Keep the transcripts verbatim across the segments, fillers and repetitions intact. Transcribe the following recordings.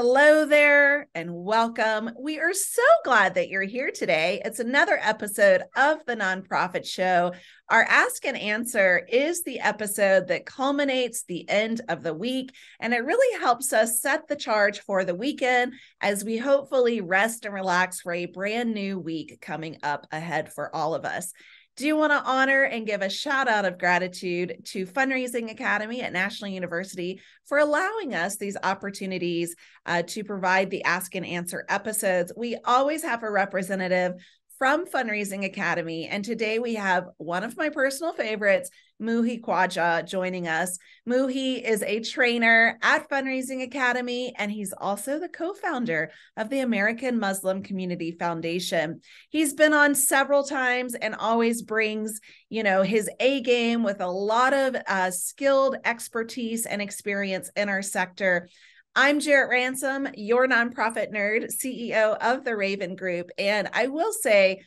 Hello there and welcome. We are so glad that you're here today. It's another episode of The Nonprofit Show. Our Ask and Answer is the episode that culminates the end of the week, and it really helps us set the charge for the weekend as we hopefully rest and relax for a brand new week coming up ahead for all of us. Do you want to honor and give a shout out of gratitude to Fundraising Academy at National University for allowing us these opportunities uh, to provide the Ask and Answer episodes? We always have a representative from Fundraising Academy, and today we have one of my personal favorites, Muhi Khwaja, joining us. Muhi is a trainer at Fundraising Academy, and he's also the co-founder of the American Muslim Community Foundation. He's been on several times and always brings, you know, his A game with a lot of uh, skilled expertise and experience in our sector. I'm Jarrett Ransom, your Nonprofit Nerd, C E O of The Raven Group, and I will say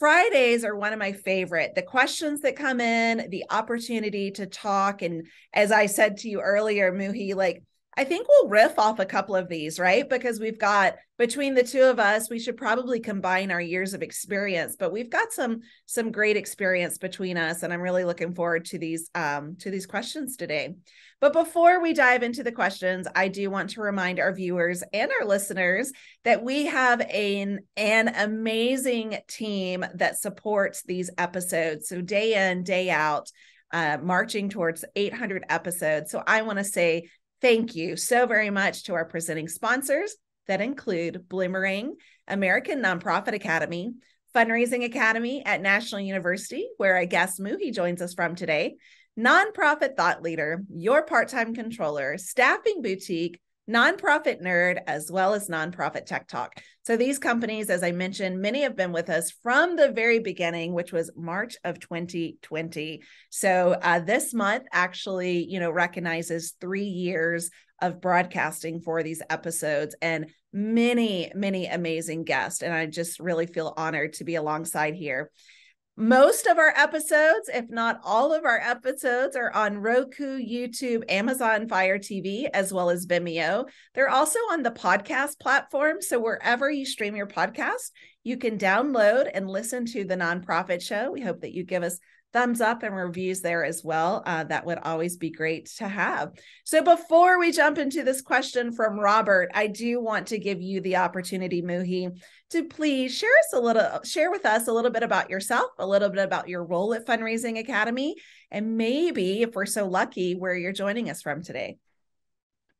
Fridays are one of my favorite. The questions that come in, the opportunity to talk, and as I said to you earlier, Muhi, like, I think we'll riff off a couple of these, right? Because we've got, between the two of us, we should probably combine our years of experience, but we've got some some great experience between us, and I'm really looking forward to these um, to these questions today. But before we dive into the questions, I do want to remind our viewers and our listeners that we have an, an amazing team that supports these episodes. So day in, day out, uh, marching towards eight hundred episodes. So I want to say thank you so very much to our presenting sponsors that include Bloomerang, American Nonprofit Academy, Fundraising Academy at National University, where I guess Muhi joins us from today, Nonprofit Thought Leader, your part-time controller, Staffing Boutique, Nonprofit Nerd, as well as Nonprofit Tech Talk. So these companies, as I mentioned, many have been with us from the very beginning, which was March of twenty twenty. So uh, this month actually, you know, recognizes three years of broadcasting for these episodes and many, many amazing guests. And I just really feel honored to be alongside here. Most of our episodes, if not all of our episodes, are on Roku, YouTube, Amazon Fire T V, as well as Vimeo. They're also on the podcast platform. So wherever you stream your podcast, you can download and listen to The Nonprofit Show. We hope that you give us thumbs up and reviews there as well. Uh, that would always be great to have. So before we jump into this question from Robert, I do want to give you the opportunity, Muhi, to please share us a little, share with us a little bit about yourself, a little bit about your role at Fundraising Academy, and maybe, if we're so lucky, where you're joining us from today.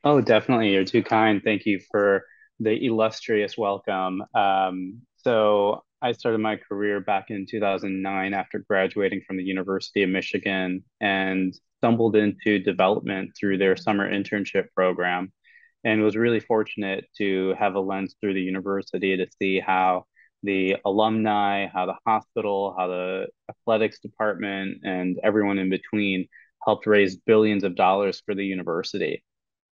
Oh, definitely. You're too kind. Thank you for the illustrious welcome. Um, so. I started my career back in two thousand nine after graduating from the University of Michigan and stumbled into development through their summer internship program, and was really fortunate to have a lens through the university to see how the alumni, how the hospital, how the athletics department, and everyone in between helped raise billions of dollars for the university.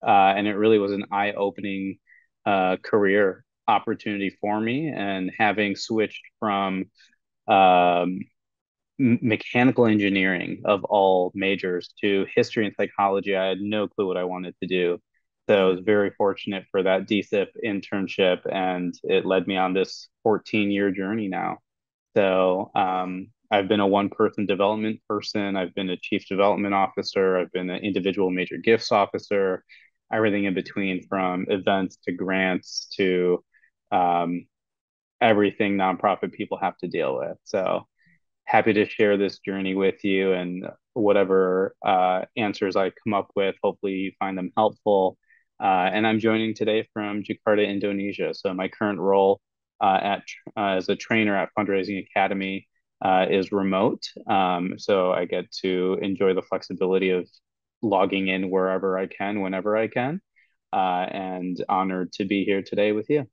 Uh, and it really was an eye-opening uh, career opportunity for me, and having switched from um, mechanical engineering of all majors to history and psychology, I had no clue what I wanted to do. So I was very fortunate for that D C I P internship, and it led me on this fourteen year journey now. So um, I've been a one person development person. I've been a chief development officer. I've been an individual major gifts officer, everything in between, from events to grants to Um, everything nonprofit people have to deal with. So happy to share this journey with you, and whatever uh, answers I come up with, hopefully you find them helpful. Uh, and I'm joining today from Jakarta, Indonesia. So my current role uh, at uh, as a trainer at Fundraising Academy uh, is remote. Um, so I get to enjoy the flexibility of logging in wherever I can, whenever I can, uh, and honored to be here today with you.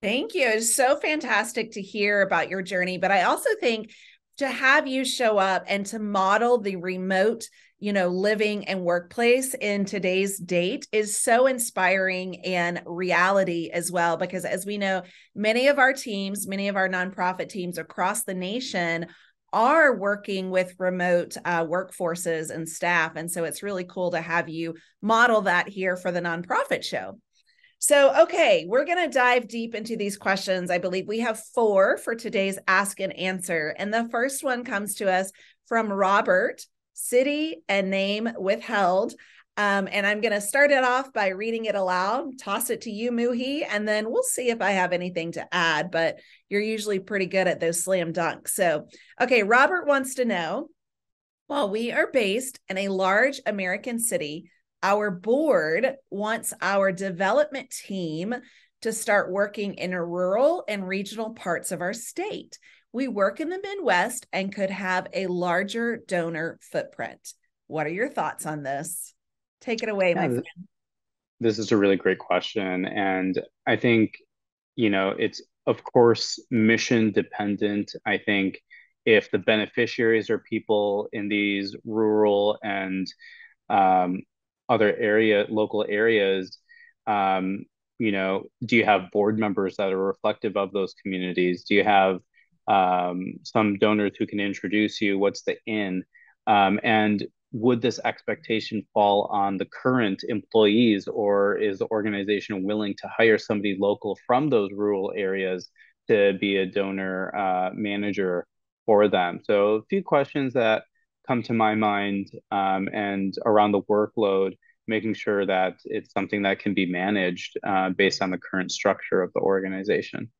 Thank you. It's so fantastic to hear about your journey, but I also think to have you show up and to model the remote, you know, living and workplace in today's date is so inspiring, and reality as well, because as we know, many of our teams, many of our nonprofit teams across the nation are working with remote uh, workforces and staff. And so it's really cool to have you model that here for The Nonprofit Show. So, okay, we're going to dive deep into these questions. I believe we have four for today's Ask and Answer. And the first one comes to us from Robert, city and name withheld. Um, and I'm going to start it off by reading it aloud, toss it to you, Muhi, and then we'll see if I have anything to add, but you're usually pretty good at those slam dunks. So, okay, Robert wants to know, while we are based in a large American city, our board wants our development team to start working in rural and regional parts of our state. We work in the Midwest and could have a larger donor footprint. What are your thoughts on this? Take it away, yeah, my friend. This is a really great question. And I think, you know, it's, of course, mission dependent. I think if the beneficiaries are people in these rural and um, other area, local areas, um, you know, do you have board members that are reflective of those communities? Do you have um, some donors who can introduce you? What's the in? Um, and would this expectation fall on the current employees, or is the organization willing to hire somebody local from those rural areas to be a donor uh, manager for them? So a few questions that come to my mind, um, and around the workload, making sure that it's something that can be managed uh, based on the current structure of the organization.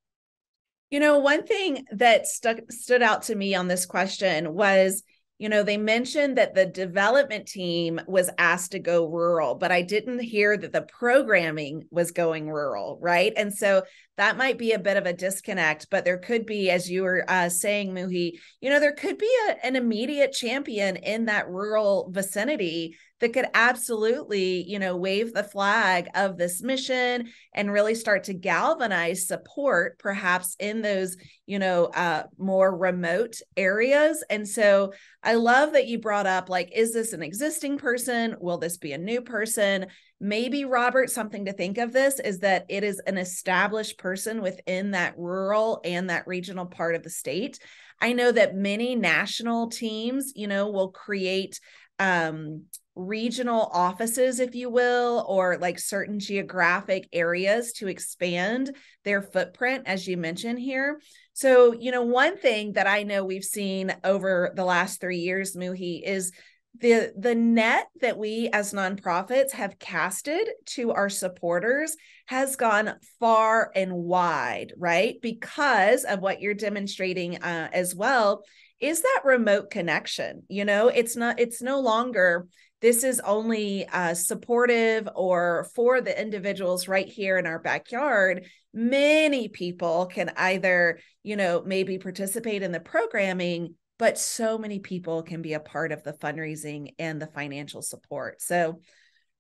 You know, one thing that stuck, stood out to me on this question was, you know, they mentioned that the development team was asked to go rural, but I didn't hear that the programming was going rural, right? And so that might be a bit of a disconnect, but there could be, as you were uh, saying, Muhi, you know, there could be a, an immediate champion in that rural vicinity that could absolutely, you know, wave the flag of this mission and really start to galvanize support, perhaps in those, you know, uh, more remote areas. And so I love that you brought up, like, is this an existing person? Will this be a new person? Maybe, Robert, something to think of this is that it is an established person within that rural and that regional part of the state. I know that many national teams, you know, will create um, regional offices, if you will, or like certain geographic areas to expand their footprint, as you mentioned here. So, you know, one thing that I know we've seen over the last three years, Muhi, is the the net that we as nonprofits have casted to our supporters has gone far and wide, right? Because of what you're demonstrating uh, as well, is that remote connection. You know, it's not, it's no longer, this is only uh, supportive or for the individuals right here in our backyard. Many people can either, you know, maybe participate in the programming, but so many people can be a part of the fundraising and the financial support. So,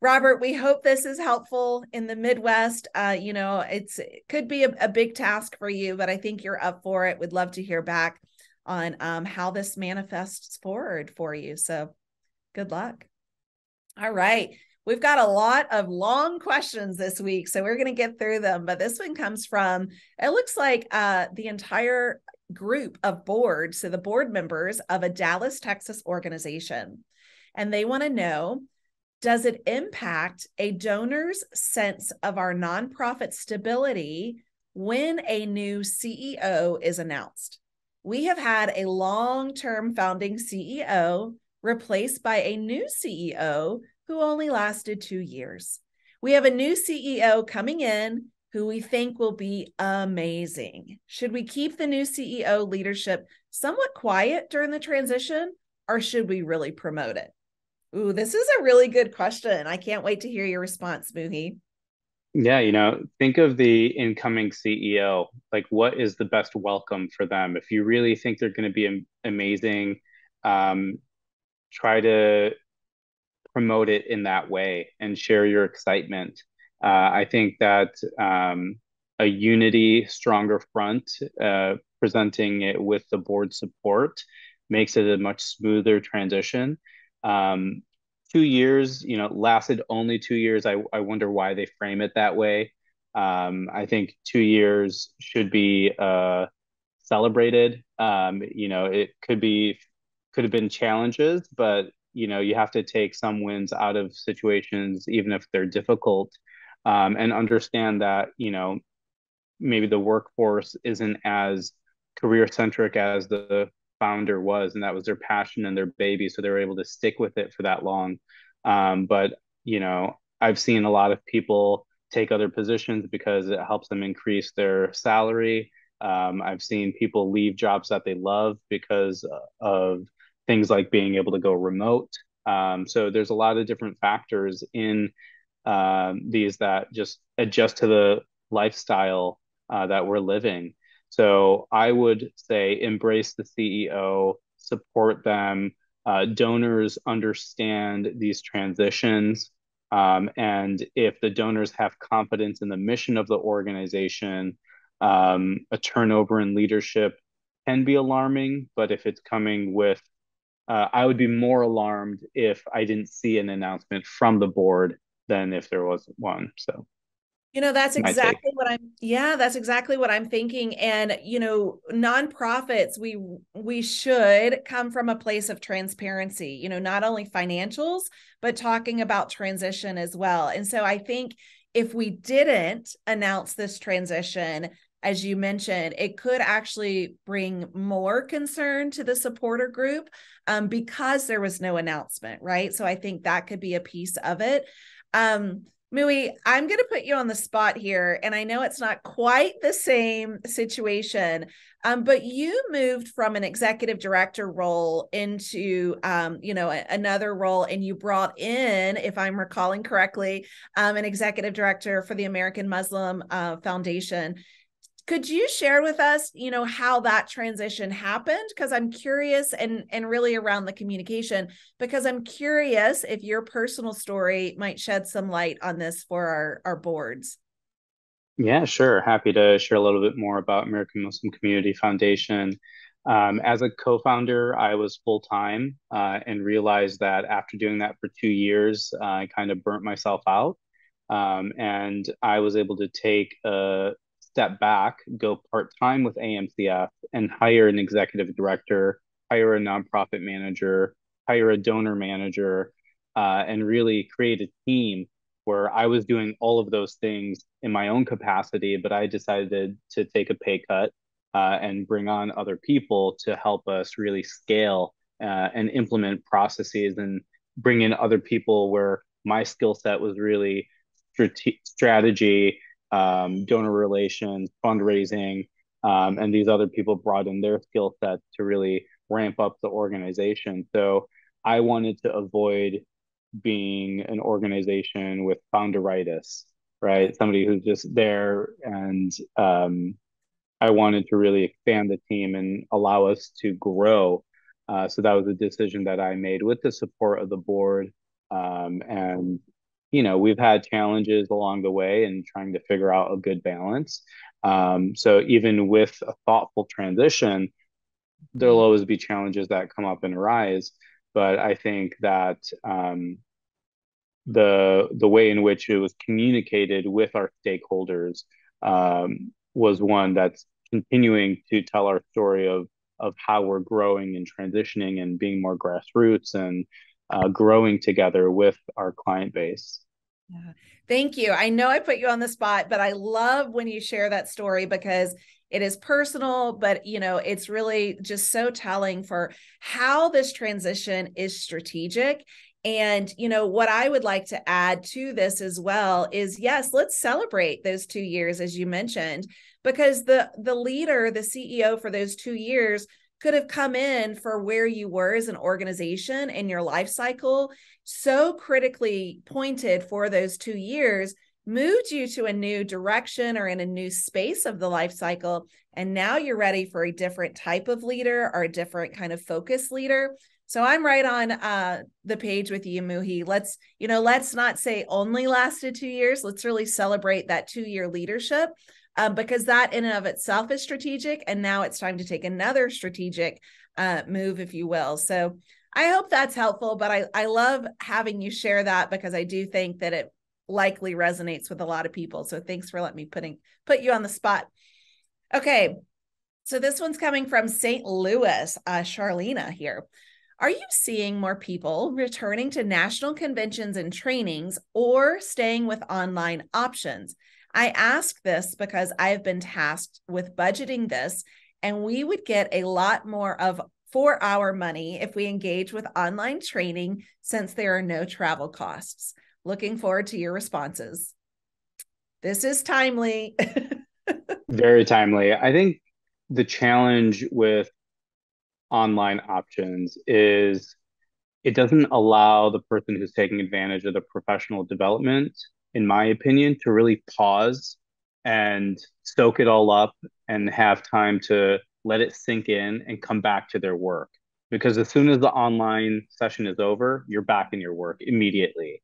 Robert, we hope this is helpful in the Midwest. Uh, you know, it's, it could be a, a big task for you, but I think you're up for it. We'd love to hear back on um, how this manifests forward for you. So good luck. All right. We've got a lot of long questions this week, so we're going to get through them. But this one comes from, it looks like uh, the entire group of board, so the board members of a Dallas, Texas organization. And they want to know, does it impact a donor's sense of our nonprofit stability when a new C E O is announced? We have had a long-term founding C E O replaced by a new C E O who only lasted two years. We have a new C E O coming in who we think will be amazing. Should we keep the new C E O leadership somewhat quiet during the transition, or should we really promote it? Ooh, this is a really good question. I can't wait to hear your response, Muhi. Yeah, you know, think of the incoming C E O. Like, what is the best welcome for them? If you really think they're going to be amazing, um, try to promote it in that way and share your excitement. Uh, I think that um, a unity, stronger front, uh, presenting it with the board support makes it a much smoother transition. Um, two years, you know, lasted only two years. I, I wonder why they frame it that way. Um, I think two years should be uh, celebrated. Um, you know, it could be, could have been challenges, but you know, you have to take some wins out of situations, even if they're difficult, um, and understand that, you know, maybe the workforce isn't as career-centric as the founder was, and that was their passion and their baby, so they were able to stick with it for that long. Um, but, you know, I've seen a lot of people take other positions because it helps them increase their salary. Um, I've seen people leave jobs that they love because of things like being able to go remote. Um, so there's a lot of different factors in uh, these that just adjust to the lifestyle uh, that we're living. So I would say embrace the C E O, support them. Uh, donors understand these transitions. Um, and if the donors have confidence in the mission of the organization, um, a turnover in leadership can be alarming. But if it's coming with, uh, I would be more alarmed if I didn't see an announcement from the board than if there was one. So, you know, that's exactly what I'm, yeah, that's exactly what I'm thinking. And, you know, nonprofits, we, we should come from a place of transparency, you know, not only financials, but talking about transition as well. And so I think if we didn't announce this transition, as you mentioned, it could actually bring more concern to the supporter group um, because there was no announcement, right? So I think that could be a piece of it. Um, Muhi, I'm going to put you on the spot here, and I know it's not quite the same situation, um, but you moved from an executive director role into, um, you know, a, another role, and you brought in, if I'm recalling correctly, um, an executive director for the American Muslim uh, Foundation. Could you share with us, you know, how that transition happened? Because I'm curious, and, and really around the communication, because I'm curious if your personal story might shed some light on this for our, our boards. Yeah, sure. Happy to share a little bit more about American Muslim Community Foundation. Um, as a co-founder, I was full-time uh, and realized that after doing that for two years, uh, I kind of burnt myself out. Um, and I was able to take a step back, go part-time with A M C F, and hire an executive director, hire a nonprofit manager, hire a donor manager, uh, and really create a team where I was doing all of those things in my own capacity, but I decided to take a pay cut uh, and bring on other people to help us really scale uh, and implement processes and bring in other people where my skill set was really strate- strategy, Um, donor relations, fundraising, um, and these other people brought in their skill set to really ramp up the organization. So I wanted to avoid being an organization with founderitis, right? Somebody who's just there, and um, I wanted to really expand the team and allow us to grow. Uh, so that was a decision that I made with the support of the board, um, and you know, we've had challenges along the way in trying to figure out a good balance. Um, so even with a thoughtful transition, there'll always be challenges that come up and arise. But I think that um, the the way in which it was communicated with our stakeholders um, was one that's continuing to tell our story of of how we're growing and transitioning and being more grassroots and Uh, growing together with our client base. Yeah. Thank you. I know I put you on the spot, but I love when you share that story because it is personal, but you know, it's really just so telling for how this transition is strategic. And, you know, what I would like to add to this as well is, yes, let's celebrate those two years, as you mentioned, because the, the leader, the C E O for those two years could have come in for where you were as an organization in your life cycle, so critically pointed for those two years, moved you to a new direction or in a new space of the life cycle. And now you're ready for a different type of leader or a different kind of focus leader. So I'm right on uh, the page with you, Muhi. Let's, you know, let's not say only lasted two years. Let's really celebrate that two-year leadership. Um, because that in and of itself is strategic. And now it's time to take another strategic uh, move, if you will. So I hope that's helpful, but I, I love having you share that because I do think that it likely resonates with a lot of people. So thanks for letting me putting put you on the spot. Okay, so this one's coming from Saint Louis, uh, Charlena here. Are you seeing more people returning to national conventions and trainings or staying with online options? I ask this because I have been tasked with budgeting this, and we would get a lot more of for our money if we engage with online training since there are no travel costs. Looking forward to your responses. This is timely. Very timely. I think the challenge with online options is it doesn't allow the person who's taking advantage of the professional development, in my opinion, to really pause and soak it all up and have time to let it sink in and come back to their work. Because as soon as the online session is over, you're back in your work immediately.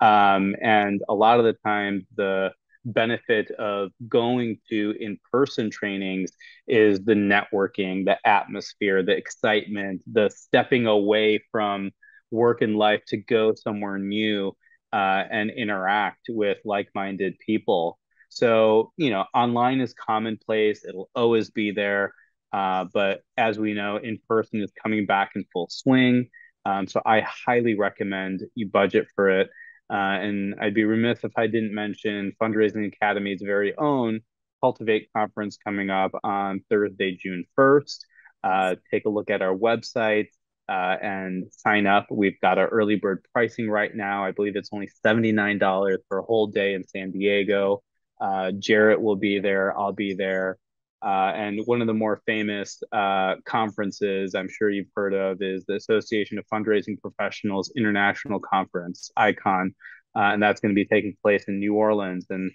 Um, and a lot of the time, the benefit of going to in-person trainings is the networking, the atmosphere, the excitement, the stepping away from work and life to go somewhere new uh, and interact with like-minded people. So, you know, online is commonplace. It'll always be there. Uh, but as we know, in-person is coming back in full swing. Um, so I highly recommend you budget for it. Uh, and I'd be remiss if I didn't mention Fundraising Academy's very own Cultivate conference coming up on Thursday, June first. Uh, take a look at our website uh, and sign up. We've got our early bird pricing right now. I believe it's only seventy-nine dollars for a whole day in San Diego. Uh, Jarrett will be there. I'll be there. Uh, and one of the more famous uh, conferences I'm sure you've heard of is the Association of Fundraising Professionals International Conference, ICON. Uh, and that's going to be taking place in New Orleans. And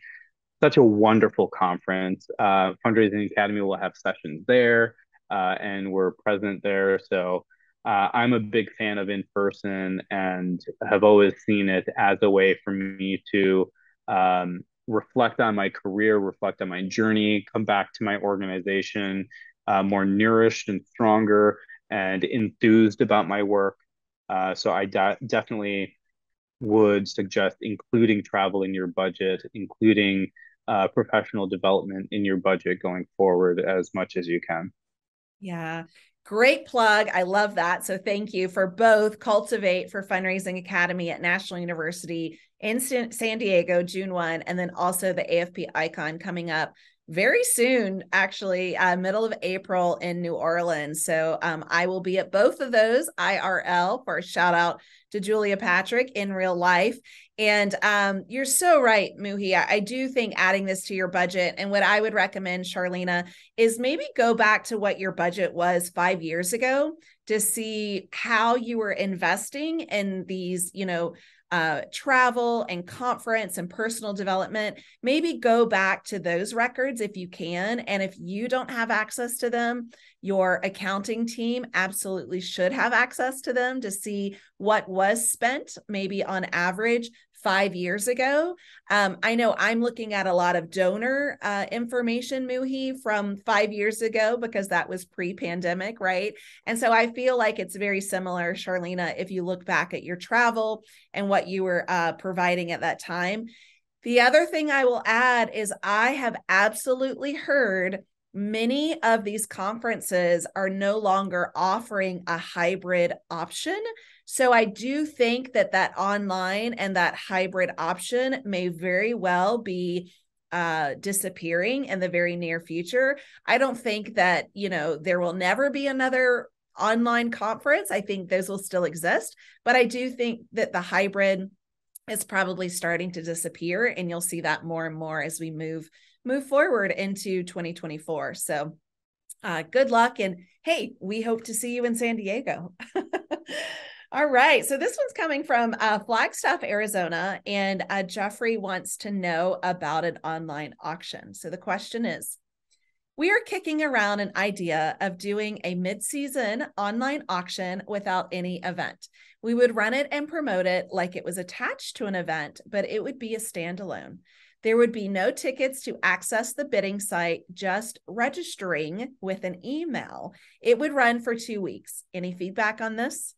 such a wonderful conference. Uh, Fundraising Academy will have sessions there, uh, and we're present there. So uh, I'm a big fan of in-person and have always seen it as a way for me to um, reflect on my career, reflect on my journey, come back to my organization uh, more nourished and stronger and enthused about my work. Uh, so I de- definitely would suggest including travel in your budget, including uh, professional development in your budget going forward as much as you can. Yeah. Great plug. I love that. So thank you for both Cultivate for Fundraising Academy at National University in San Diego, June first, and then also the A F P ICON coming up very soon, actually, uh, middle of April in New Orleans. So um, I will be at both of those I R L for a shout out to Julia Patrick in real life. And um, you're so right, Muhi. I, I do think adding this to your budget, and what I would recommend, Charlena, is maybe go back to what your budget was five years ago to see how you were investing in these, you know, Uh, travel and conference and personal development. Maybe go back to those records if you can. And if you don't have access to them, your accounting team absolutely should have access to them to see what was spent, maybe on average five years ago. Um, I know I'm looking at a lot of donor uh, information, Muhi, from five years ago, because that was pre-pandemic, right? And so I feel like it's very similar, Charlena, if you look back at your travel and what you were uh, providing at that time. The other thing I will add is I have absolutely heard many of these conferences are no longer offering a hybrid option. So I do think that that online and that hybrid option may very well be uh, disappearing in the very near future. I don't think that, you know, there will never be another online conference. I think those will still exist, but I do think that the hybrid is probably starting to disappear, and you'll see that more and more as we move move forward into twenty twenty-four. So uh, good luck. And hey, we hope to see you in San Diego. All right. So this one's coming from uh, Flagstaff, Arizona, and uh, Jeffrey wants to know about an online auction. So the question is, we are kicking around an idea of doing a mid-season online auction without any event. We would run it and promote it like it was attached to an event, but it would be a standalone. There would be no tickets to access the bidding site, just registering with an email. It would run for two weeks. Any feedback on this?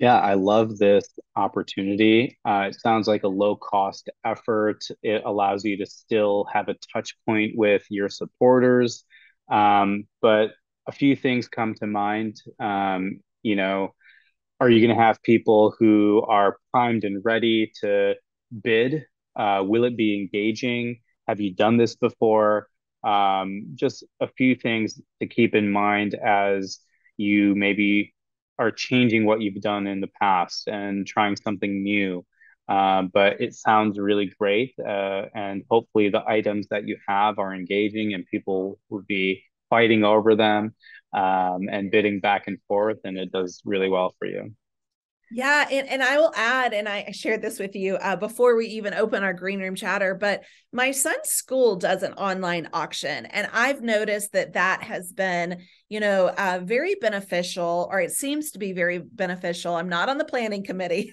Yeah, I love this opportunity. Uh, it sounds like a low-cost effort. It allows you to still have a touch point with your supporters, um, but a few things come to mind. Um, you know, are you going to have people who are primed and ready to bid? Uh, will it be engaging? Have you done this before? Um, just a few things to keep in mind as you maybe are changing what you've done in the past and trying something new. Uh, but it sounds really great. Uh, and hopefully the items that you have are engaging and people will be fighting over them um, and bidding back and forth. And it does really well for you. Yeah. And, and I will add, and I shared this with you uh, before we even open our green room chatter, but my son's school does an online auction. And I've noticed that that has been, you know, uh, very beneficial, or it seems to be very beneficial. I'm not on the planning committee.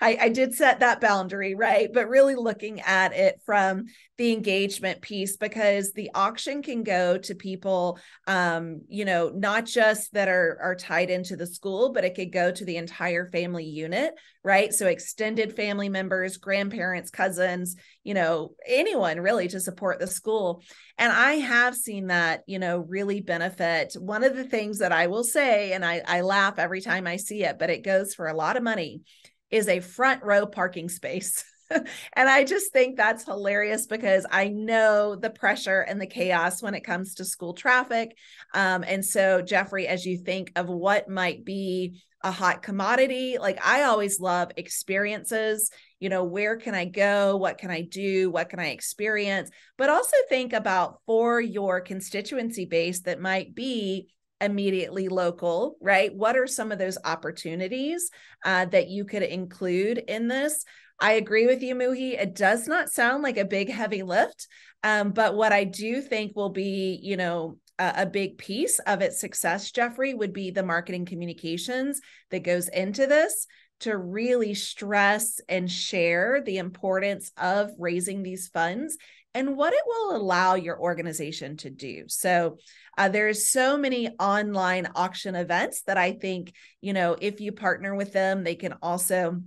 I, I did set that boundary, right? But really looking at it from the engagement piece, because the auction can go to people, um, you know, not just that are, are tied into the school, but it could go to the entire family unit, right? So extended family members, grandparents, cousins, you know, anyone really to support the school. And I have seen that, you know, really benefit. One of the things that I will say, and I, I laugh every time I see it, but it goes for a lot of money, is a front row parking space. And I just think that's hilarious, because I know the pressure and the chaos when it comes to school traffic. Um, and so, Jeffrey, as you think of what might be a hot commodity, like I always love experiences, you know, where can I go? What can I do? What can I experience? But also think about for your constituency base that might be immediately local, right? What are some of those opportunities uh, that you could include in this? I agree with you, Muhi. It does not sound like a big heavy lift, um, but what I do think will be, you know, a, a big piece of its success, Jeffrey, would be the marketing communications that goes into this to really stress and share the importance of raising these funds and what it will allow your organization to do. So uh, there is so many online auction events that I think, you know, if you partner with them, they can also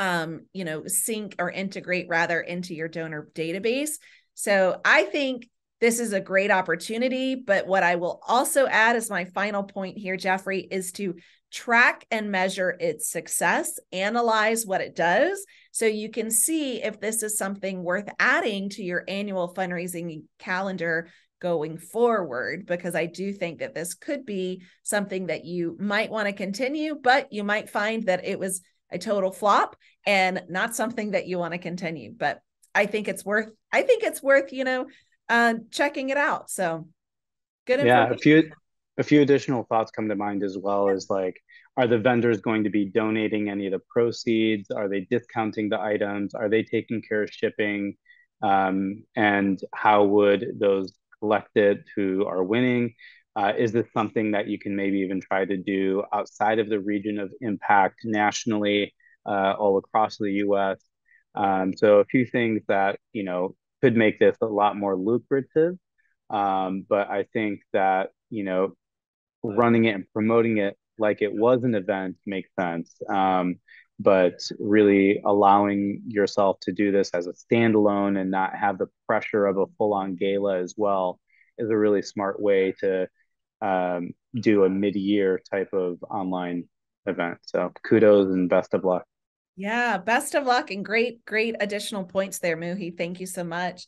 um, you know, sync or integrate rather into your donor database. So I think this is a great opportunity, but what I will also add as my final point here, Jeffrey, is to track and measure its success, analyze what it does, so you can see if this is something worth adding to your annual fundraising calendar going forward, because I do think that this could be something that you might want to continue, but you might find that it was a total flop and not something that you want to continue. But I think it's worth, I think it's worth, you know, uh, checking it out. So good. Yeah, a few, a few additional thoughts come to mind as well, is like, are the vendors going to be donating any of the proceeds? Are they discounting the items? Are they taking care of shipping? Um, and how would those collected who are winning? Uh, is this something that you can maybe even try to do outside of the region of impact nationally, uh, all across the U S? Um, so a few things that, you know, could make this a lot more lucrative. Um, but I think that, you know, running it and promoting it like it was an event makes sense. Um, but really allowing yourself to do this as a standalone and not have the pressure of a full-on gala as well is a really smart way to Um, do a mid-year type of online event. So kudos and best of luck. Yeah, best of luck and great, great additional points there, Muhi. Thank you so much.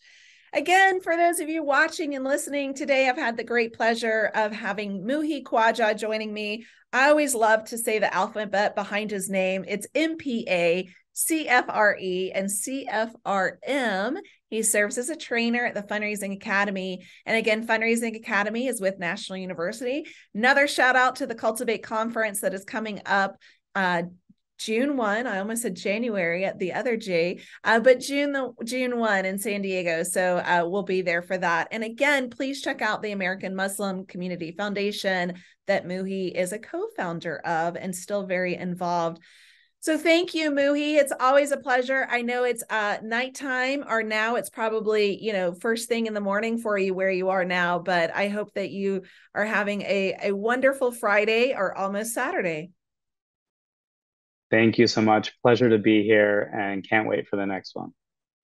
Again, for those of you watching and listening today, I've had the great pleasure of having Muhi Khwaja joining me. I always love to say the alphabet behind his name. It's M P A, C F R E, and C F R M. He serves as a trainer at the Fundraising Academy. And again, Fundraising Academy is with National University. Another shout out to the Cultivate conference that is coming up uh, June first. I almost said January at the other J, uh, but June the June first in San Diego. So uh, we'll be there for that. And again, please check out the American Muslim Community Foundation that Muhi is a co-founder of and still very involved. So thank you, Muhi. It's always a pleasure. I know it's uh, nighttime, or now it's probably, you know, first thing in the morning for you where you are now, but I hope that you are having a, a wonderful Friday or almost Saturday. Thank you so much. Pleasure to be here and can't wait for the next one.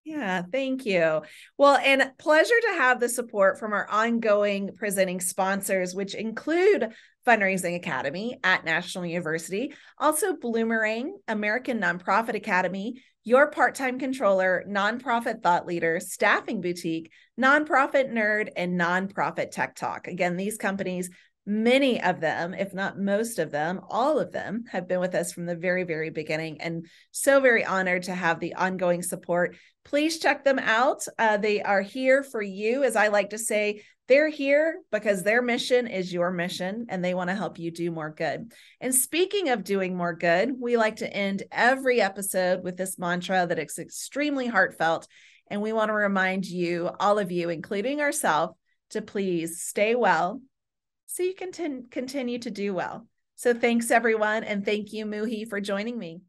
Yeah, thank you. Well, and pleasure to have the support from our ongoing presenting sponsors, which include Fundraising Academy at National University, also Bloomerang, American Nonprofit Academy, Your Part-Time Controller, Nonprofit Thought Leader, Staffing Boutique, Nonprofit Nerd, and Nonprofit Tech Talk. Again, these companies, many of them, if not most of them, all of them have been with us from the very, very beginning, and so very honored to have the ongoing support. Please check them out. Uh, they are here for you. As I like to say, they're here because their mission is your mission, and they want to help you do more good. And speaking of doing more good, we like to end every episode with this mantra that is extremely heartfelt. And we want to remind you, all of you, including ourselves, to please stay well so you can continue to do well. So thanks, everyone. And thank you, Muhi, for joining me.